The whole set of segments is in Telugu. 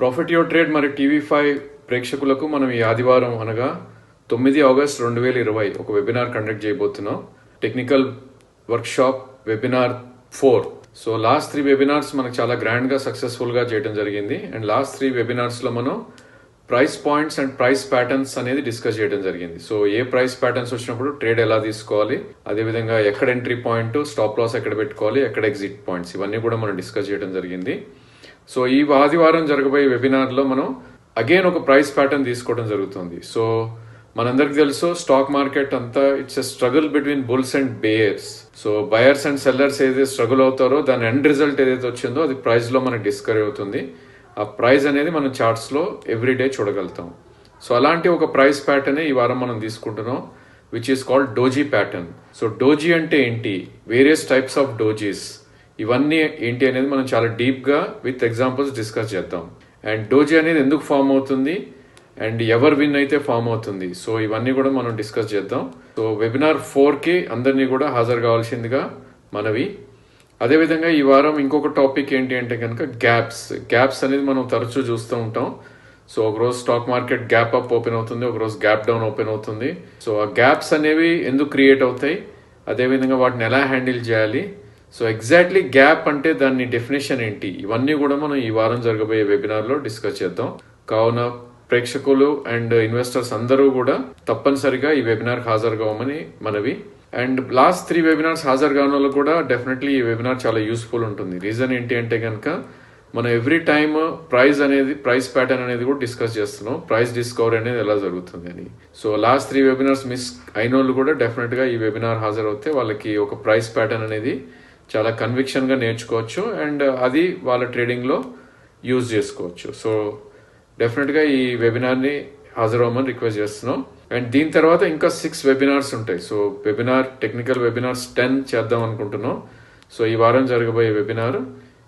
ప్రాఫిట్ యువర్ ట్రేడ్ మరి టీవీ5 ప్రేక్షకులకు మనం ఈ ఆదివారం అనగా 9 ఆగస్ట్ 2020 ఒక వెబినార్ కండక్ట్ చేయబోతున్నాం. Technical workshop webinar 4. So last 3 webinars మనకు చాలా గ్రాండ్ గా సక్సెస్ఫుల్ గా చేయడం జరిగింది. అండ్ లాస్ట్ 3 వెబినార్స్ లో మనం price points and price patterns అనేది డిస్కస్ చేయడం జరిగింది. సో ఏ ప్రైస్ ప్యాటర్న్స్ వచ్చినప్పుడు ట్రేడ్ ఎలా తీసుకోవాలి, అదేవిధంగా ఎక్కడ ఎంట్రీ పాయింట్, స్టాప్ లాస్ ఎక్కడ పెట్టుకోవాలి, ఎక్కడ ఎగ్జిట్ పాయింట్స్, ఇవన్నీ కూడా మనం డిస్కస్ చేయడం జరిగింది. సో ఈ ఆదివారం జరగబోయే వెబినార్లో మనం అగైన్ ఒక ప్రైస్ ప్యాటర్న్ తీసుకోవడం జరుగుతుంది. సో మనందరికి తెలుసు స్టాక్ మార్కెట్ అంతా it's a struggle between bulls and bears. So buyers and sellers ఏదైతే స్ట్రగుల్ అవుతారో దాని ఎండ్ రిజల్ట్ ఏదైతే వచ్చిందో అది ప్రైస్లో మనకు డిస్కవరీ అవుతుంది. ఆ ప్రైస్ అనేది మనం చార్ట్స్లో ఎవ్రీడే చూడగలుగుతాం. సో అలాంటి ఒక ప్రైస్ ప్యాటర్నే ఈ వారం మనం తీసుకుంటున్నాం, which is called doji pattern. So doji అంటే ఏంటి, వేరియస్ టైప్స్ ఆఫ్ డోజీస్, ఇవన్నీ ఏంటి అనేది మనం చాలా డీప్గా విత్ ఎగ్జాంపుల్స్ డిస్కస్ చేద్దాం. అండ్ డోజీ అనేది ఎందుకు ఫామ్ అవుతుంది అండ్ ఎవరు విన్ అయితే ఫామ్ అవుతుంది, సో ఇవన్నీ కూడా మనం డిస్కస్ చేద్దాం. సో వెబినార్ 4కి అందరినీ కూడా హాజరు కావాల్సిందిగా మనవి. అదేవిధంగా ఈ వారం ఇంకొక టాపిక్ ఏంటి అంటే కనుక గ్యాప్స్ అనేది మనం తరచూ చూస్తూ ఉంటాం. సో ఒకరోజు stock market gap up open అవుతుంది, ఒకరోజు గ్యాప్ డౌన్ ఓపెన్ అవుతుంది. సో ఆ గ్యాప్స్ అనేవి ఎందుకు క్రియేట్ అవుతాయి, అదేవిధంగా వాటిని ఎలా హ్యాండిల్ చేయాలి, సో ఎగ్జాక్ట్లీ గ్యాప్ అంటే దాని డెఫినేషన్ ఏంటి, ఇవన్నీ కూడా మనం ఈ వారం జరగబోయే వెబినార్లో డిస్కస్ చేద్దాం. కావున ప్రేక్షకులు అండ్ ఇన్వెస్టర్స్ అందరూ కూడా తప్పనిసరిగా ఈ వెబినార్కి హాజరు కావమని మనవి. అండ్ లాస్ట్ 3 వెబినార్స్ హాజరు కాని వాళ్ళు కూడా డెఫినెట్లీ ఈ వెబినార్ చాలా యూస్ఫుల్ ఉంటుంది. రీజన్ ఏంటి అంటే కనుక మనం ఎవ్రీ టైమ్ ప్రైస్ ప్యాటర్న్ అనేది కూడా డిస్కస్ చేస్తున్నాం, ప్రైస్ డిస్కవరీ అనేది ఎలా జరుగుతుంది అని. సో లాస్ట్ 3 వెబినార్స్ మిస్ అయిన వాళ్ళు కూడా డెఫినెట్గా ఈ వెబినార్ హాజరవుతే వాళ్ళకి ఒక ప్రైస్ ప్యాటర్న్ అనేది చాలా కన్విక్షన్గా నేర్చుకోవచ్చు అండ్ అది వాళ్ళ ట్రేడింగ్లో యూజ్ చేసుకోవచ్చు. సో డెఫినెట్గా ఈ వెబినార్ని హాజరవ్వమని రిక్వెస్ట్ చేస్తున్నాం. అండ్ దీని తర్వాత ఇంకా 6 వెబినార్స్ ఉంటాయి. సో టెక్నికల్ వెబినార్స్ 10 చేద్దాం అనుకుంటున్నాం. సో ఈ వారం జరగబోయే webinar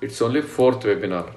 it's only 4th webinar.